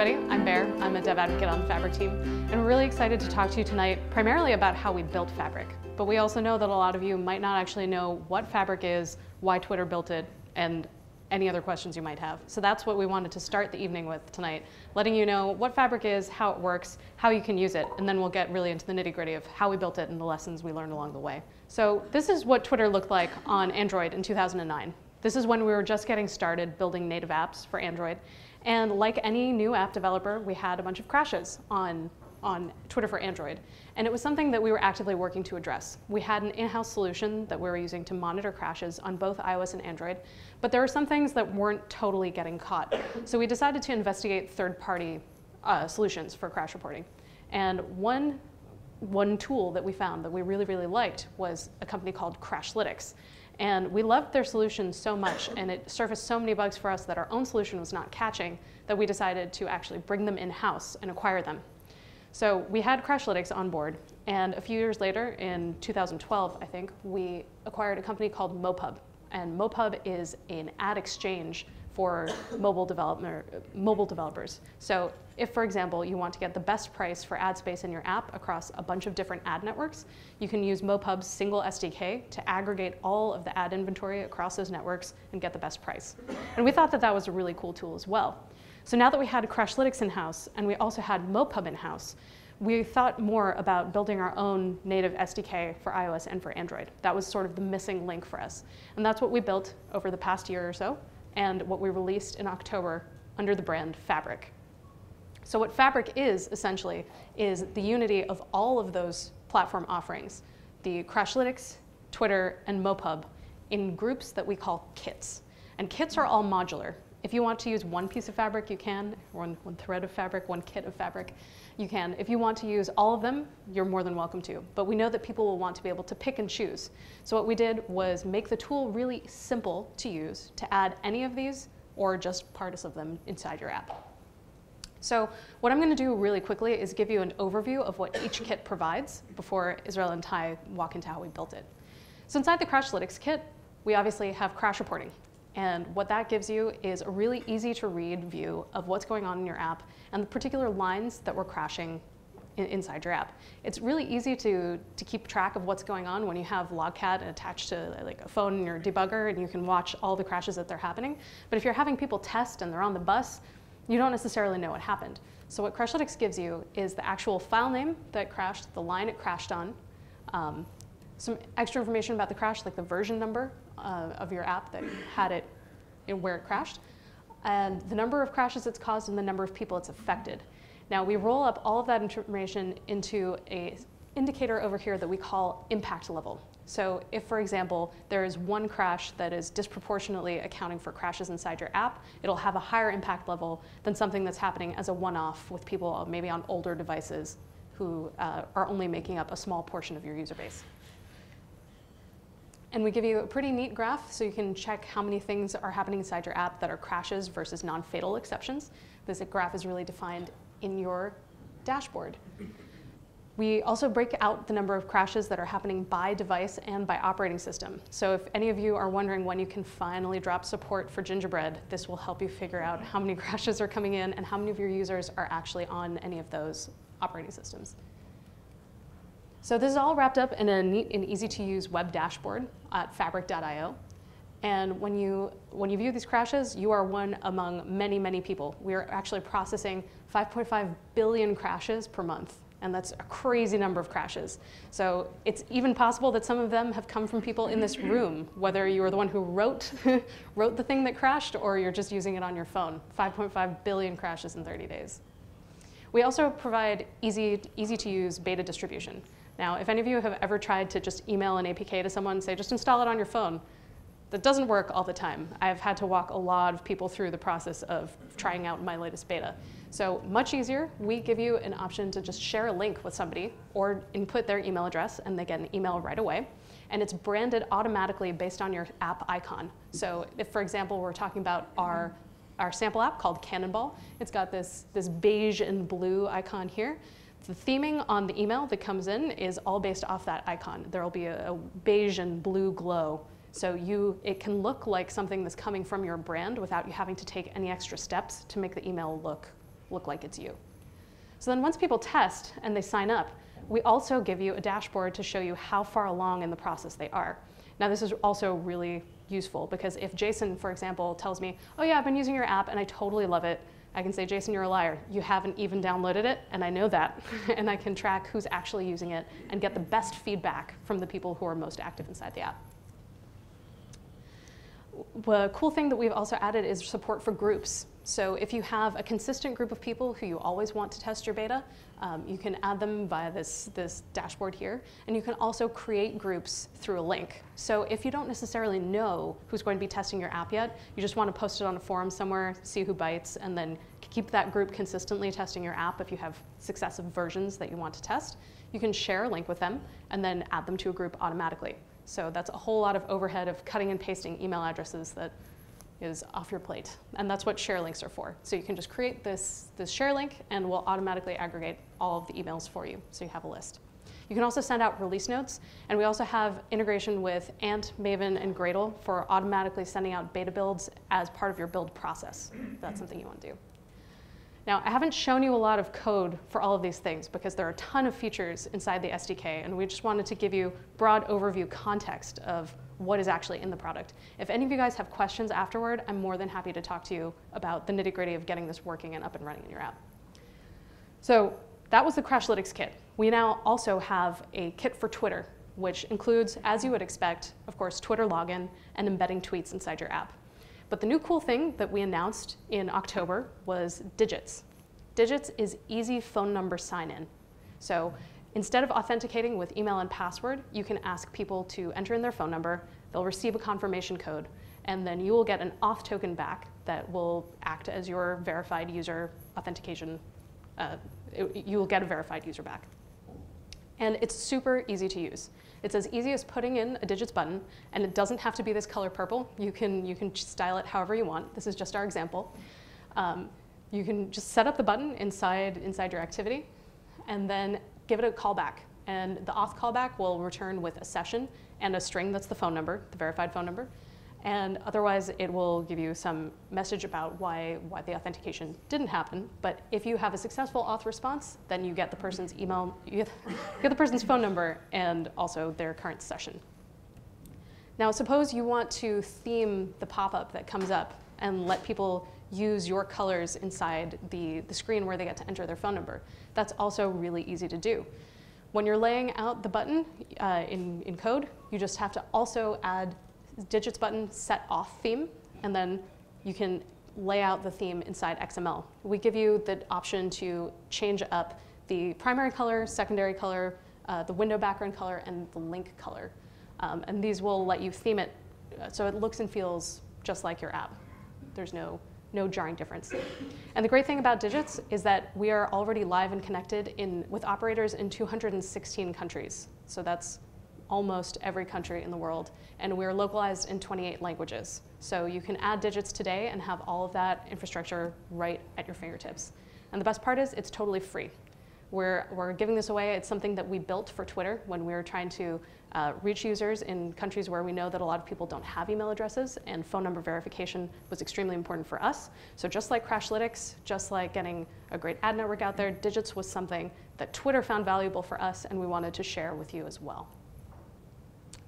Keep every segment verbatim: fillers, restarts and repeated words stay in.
everybody. I'm Bear. I'm a dev advocate on the Fabric team, and we're really excited to talk to you tonight primarily about how we built Fabric. But we also know that a lot of you might not actually know what Fabric is, why Twitter built it, and any other questions you might have. So that's what we wanted to start the evening with tonight, letting you know what Fabric is, how it works, how you can use it, and then we'll get really into the nitty-gritty of how we built it and the lessons we learned along the way. So this is what Twitter looked like on Android in two thousand nine. This is when we were just getting started building native apps for Android. And like any new app developer, we had a bunch of crashes on, on Twitter for Android. And it was something that we were actively working to address. We had an in-house solution that we were using to monitor crashes on both iOS and Android. But there were some things that weren't totally getting caught. So we decided to investigate third-party uh, solutions for crash reporting. And one, one tool that we found that we really, really liked was a company called Crashlytics. And we loved their solution so much, and it surfaced so many bugs for us that our own solution was not catching, that we decided to actually bring them in-house and acquire them. So we had Crashlytics on board, and a few years later, in two thousand twelve, I think, we acquired a company called MoPub. And MoPub is an ad exchange for mobile developer, mobile developers. So if, for example, you want to get the best price for ad space in your app across a bunch of different ad networks, you can use MoPub's single S D K to aggregate all of the ad inventory across those networks and get the best price. And we thought that that was a really cool tool as well. So now that we had Crashlytics in-house and we also had MoPub in-house, we thought more about building our own native S D K for iOS and for Android. That was sort of the missing link for us. And that's what we built over the past year or so, and what we released in October under the brand Fabric. So what Fabric is, essentially, is the unity of all of those platform offerings, the Crashlytics, Twitter, and MoPub, in groups that we call kits. And kits are all modular. If you want to use one piece of Fabric, you can. One, one thread of Fabric, one kit of Fabric, you can. If you want to use all of them, you're more than welcome to. But we know that people will want to be able to pick and choose. So what we did was make the tool really simple to use to add any of these or just parts of them inside your app. So what I'm going to do really quickly is give you an overview of what each kit provides before Israel and Ty walk into how we built it. So inside the Crashlytics kit, we obviously have crash reporting. And what that gives you is a really easy to read view of what's going on in your app and the particular lines that were crashing in, inside your app. It's really easy to, to keep track of what's going on when you have Logcat attached to like a phone in your debugger and you can watch all the crashes that they're happening. But if you're having people test and they're on the bus, you don't necessarily know what happened. So what Crashlytics gives you is the actual file name that crashed, the line it crashed on, um, some extra information about the crash, like the version number uh, of your app that had it, you know, where it crashed, and the number of crashes it's caused and the number of people it's affected. Now we roll up all of that information into an indicator over here that we call impact level. So if, for example, there is one crash that is disproportionately accounting for crashes inside your app, it'll have a higher impact level than something that's happening as a one-off with people maybe on older devices who uh, are only making up a small portion of your user base. And we give you a pretty neat graph so you can check how many things are happening inside your app that are crashes versus non-fatal exceptions. This graph is really defined in your dashboard. We also break out the number of crashes that are happening by device and by operating system. So if any of you are wondering when you can finally drop support for Gingerbread, this will help you figure out how many crashes are coming in and how many of your users are actually on any of those operating systems. So this is all wrapped up in a neat and easy-to-use web dashboard at fabric dot i o. And when you, when you view these crashes, you are one among many, many people. We are actually processing five point five billion crashes per month. And that's a crazy number of crashes. So it's even possible that some of them have come from people in this room, whether you are the one who wrote, wrote the thing that crashed or you're just using it on your phone. five point five billion crashes in thirty days. We also provide easy, easy-to-use beta distribution. Now, if any of you have ever tried to just email an A P K to someone and say, just install it on your phone, that doesn't work all the time. I've had to walk a lot of people through the process of trying out my latest beta. So much easier, we give you an option to just share a link with somebody or input their email address, and they get an email right away. And it's branded automatically based on your app icon. So if, for example, we're talking about our, our sample app called Cannonball, it's got this, this beige and blue icon here. The theming on the email that comes in is all based off that icon. There will be a, a beige and blue glow. So you, it can look like something that's coming from your brand without you having to take any extra steps to make the email look look like it's you. So then once people test and they sign up, we also give you a dashboard to show you how far along in the process they are. Now, this is also really useful because if Jason, for example, tells me, oh yeah, I've been using your app and I totally love it, I can say, Jason, you're a liar. You haven't even downloaded it, and I know that. And I can track who's actually using it and get the best feedback from the people who are most active inside the app. The cool thing that we've also added is support for groups. So if you have a consistent group of people who you always want to test your beta, um, you can add them via this, this dashboard here. And you can also create groups through a link. So if you don't necessarily know who's going to be testing your app yet, you just want to post it on a forum somewhere, see who bites, and then keep that group consistently testing your app if you have successive versions that you want to test. You can share a link with them and then add them to a group automatically. So that's a whole lot of overhead of cutting and pasting email addresses that is off your plate. And that's what share links are for. So you can just create this, this share link, and we'll automatically aggregate all of the emails for you, so you have a list. You can also send out release notes. And we also have integration with Ant, Maven, and Gradle for automatically sending out beta builds as part of your build process, if that's something you want to do. Now, I haven't shown you a lot of code for all of these things because there are a ton of features inside the S D K, and we just wanted to give you broad overview context of what is actually in the product. If any of you guys have questions afterward, I'm more than happy to talk to you about the nitty-gritty of getting this working and up and running in your app. So that was the Crashlytics kit. We now also have a kit for Twitter, which includes, as you would expect, of course, Twitter login and embedding tweets inside your app. But the new cool thing that we announced in October was Digits. Digits is easy phone number sign-in. So instead of authenticating with email and password, you can ask people to enter in their phone number. They'll receive a confirmation code. And then you will get an auth token back that will act as your verified user authentication. Uh, it, you will get a verified user back. And it's super easy to use. It's as easy as putting in a Digits button, and it doesn't have to be this color purple. You can, you can style it however you want. This is just our example. Um, you can just set up the button inside, inside your activity, and then give it a callback. And the auth callback will return with a session and a string that's the phone number, the verified phone number. And otherwise, it will give you some message about why, why the authentication didn't happen. But if you have a successful auth response, then you get the person's email, you get, you get the person's phone number, and also their current session. Now, suppose you want to theme the pop-up that comes up and let people use your colors inside the, the screen where they get to enter their phone number. That's also really easy to do. When you're laying out the button uh, in, in code, you just have to also add Digits button set off theme, and then you can lay out the theme inside X M L. We give you the option to change up the primary color, secondary color, uh, the window background color, and the link color. Um, and these will let you theme it so it looks and feels just like your app. There's no, no jarring difference. And the great thing about Digits is that we are already live and connected in, with operators in two hundred sixteen countries. So that's almost every country in the world. And we're localized in twenty-eight languages. So you can add Digits today and have all of that infrastructure right at your fingertips. And the best part is it's totally free. We're, we're giving this away. It's something that we built for Twitter when we were trying to uh, reach users in countries where we know that a lot of people don't have email addresses. And phone number verification was extremely important for us. So just like Crashlytics, just like getting a great ad network out there, Digits was something that Twitter found valuable for us, and we wanted to share with you as well.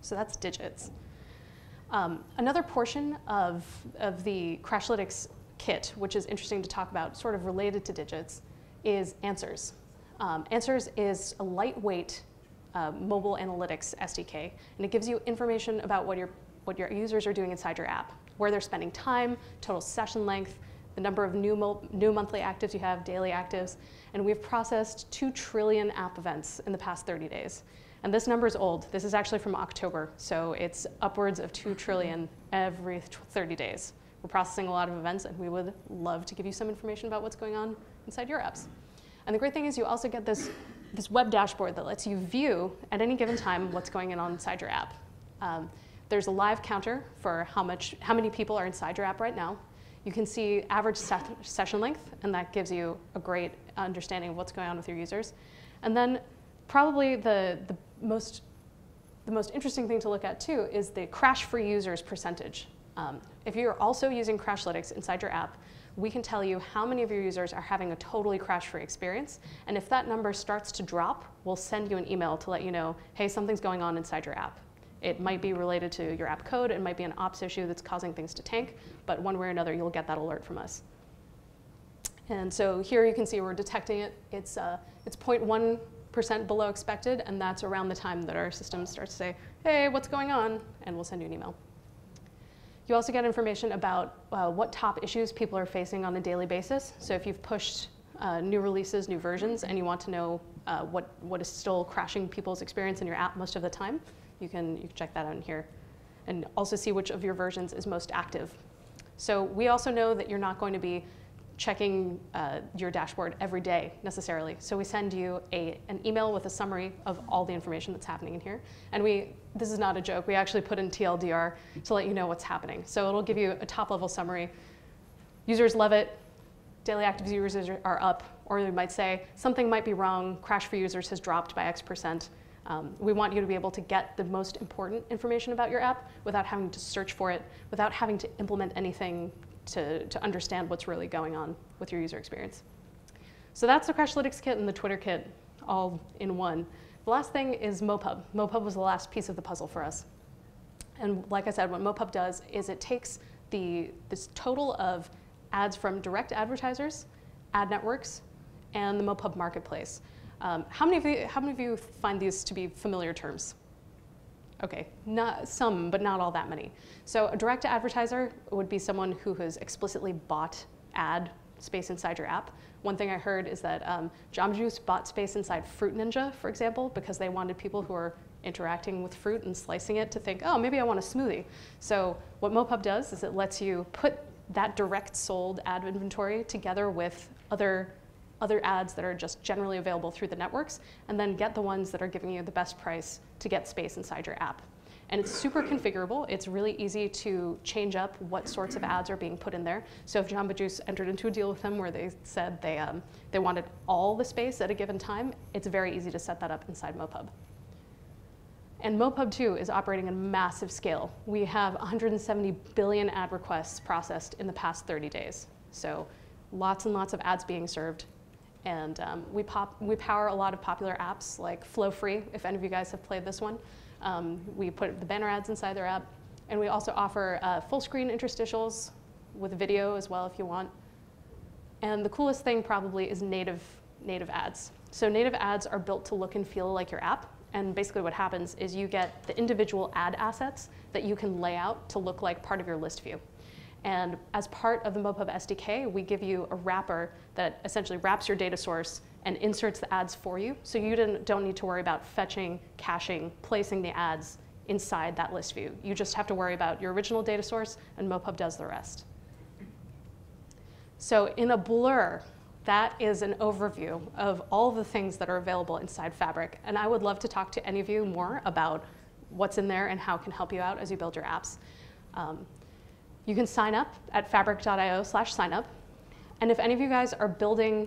So that's Digits. Um, another portion of, of the Crashlytics kit, which is interesting to talk about, sort of related to Digits, is Answers. Um, Answers is a lightweight uh, mobile analytics S D K, and it gives you information about what your, what your users are doing inside your app, where they're spending time, total session length, the number of new, mo new monthly actives you have, daily actives. And we've processed two trillion app events in the past thirty days. And this number is old. This is actually from October, so it's upwards of two trillion every thirty days. We're processing a lot of events, and we would love to give you some information about what's going on inside your apps. And the great thing is you also get this, this web dashboard that lets you view, at any given time, what's going on inside your app. Um, there's a live counter for how, much, how many people are inside your app right now. You can see average se session length, and that gives you a great understanding of what's going on with your users. And then probably the, the Most, the most interesting thing to look at, too, is the crash-free users percentage. Um, if you're also using Crashlytics inside your app, we can tell you how many of your users are having a totally crash-free experience. And if that number starts to drop, we'll send you an email to let you know, hey, something's going on inside your app. It might be related to your app code. It might be an ops issue that's causing things to tank. But one way or another, you'll get that alert from us. And so here you can see we're detecting it. It's, uh, it's zero point one percent below expected. And that's around the time that our system starts to say, hey, what's going on? And we'll send you an email. You also get information about uh, what top issues people are facing on a daily basis. So if you've pushed uh, new releases, new versions, and you want to know uh, what, what is still crashing people's experience in your app most of the time, you can, you can check that out in here. And also see which of your versions is most active. So we also know that you're not going to be checking uh, your dashboard every day necessarily. So we send you a, an email with a summary of all the information that's happening in here. And we, this is not a joke, we actually put in T L D R to let you know what's happening. So it'll give you a top-level summary. Users love it. Daily active users are up. Or you might say, something might be wrong. Crash free users has dropped by X percent. Um, we want you to be able to get the most important information about your app without having to search for it, without having to implement anything To, to understand what's really going on with your user experience. So that's the Crashlytics kit and the Twitter kit all in one. The last thing is MoPub. MoPub was the last piece of the puzzle for us. And like I said, what MoPub does is it takes the, this total of ads from direct advertisers, ad networks, and the MoPub marketplace. Um, how many of you, how many of you find these to be familiar terms? OK, not some, but not all that many. So a direct advertiser would be someone who has explicitly bought ad space inside your app. One thing I heard is that um, Jamba Juice bought space inside Fruit Ninja, for example, because they wanted people who are interacting with fruit and slicing it to think, oh, maybe I want a smoothie. So what MoPub does is it lets you put that direct sold ad inventory together with other other ads that are just generally available through the networks, and then get the ones that are giving you the best price to get space inside your app. And it's super configurable. It's really easy to change up what sorts of ads are being put in there. So if Jamba Juice entered into a deal with them where they said they, um, they wanted all the space at a given time, it's very easy to set that up inside MoPub. And MoPub, too, is operating at a massive scale. We have one hundred seventy billion ad requests processed in the past thirty days. So lots and lots of ads being served. And um, we, pop, we power a lot of popular apps like Flow Free, if any of you guys have played this one. Um, we put the banner ads inside their app. And we also offer uh, full screen interstitials with video as well if you want. And the coolest thing probably is native, native ads. So native ads are built to look and feel like your app. And basically what happens is you get the individual ad assets that you can lay out to look like part of your list view. And as part of the MoPub S D K, we give you a wrapper that essentially wraps your data source and inserts the ads for you. So you didn't, don't need to worry about fetching, caching, placing the ads inside that list view. You just have to worry about your original data source, and MoPub does the rest. So in a blur, that is an overview of all the things that are available inside Fabric. And I would love to talk to any of you more about what's in there and how it can help you out as you build your apps. Um, You can sign up at fabric dot i o slash sign up. And if any of you guys are building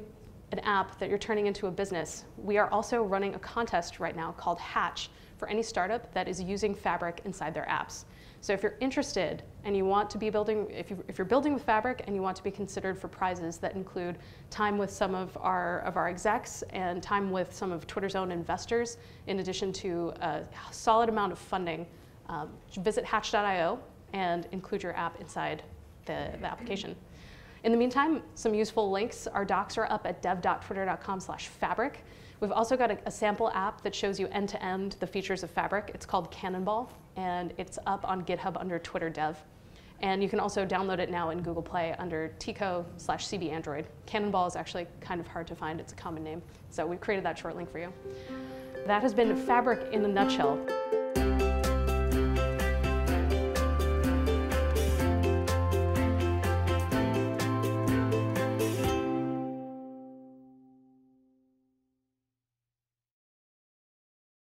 an app that you're turning into a business, we are also running a contest right now called Hatch for any startup that is using Fabric inside their apps. So if you're interested and you want to be building, if, you, if you're building with Fabric and you want to be considered for prizes that include time with some of our, of our execs and time with some of Twitter's own investors, in addition to a solid amount of funding, um, visit hatch dot i o. and include your app inside the, the application. In the meantime, some useful links. Our docs are up at dev dot twitter dot com slash fabric. We've also got a, a sample app that shows you end-to-end the features of Fabric. It's called Cannonball, and it's up on GitHub under Twitter Dev. And you can also download it now in Google Play under tico slash c b android. Cannonball is actually kind of hard to find. It's a common name. So we've created that short link for you. That has been Fabric in a nutshell.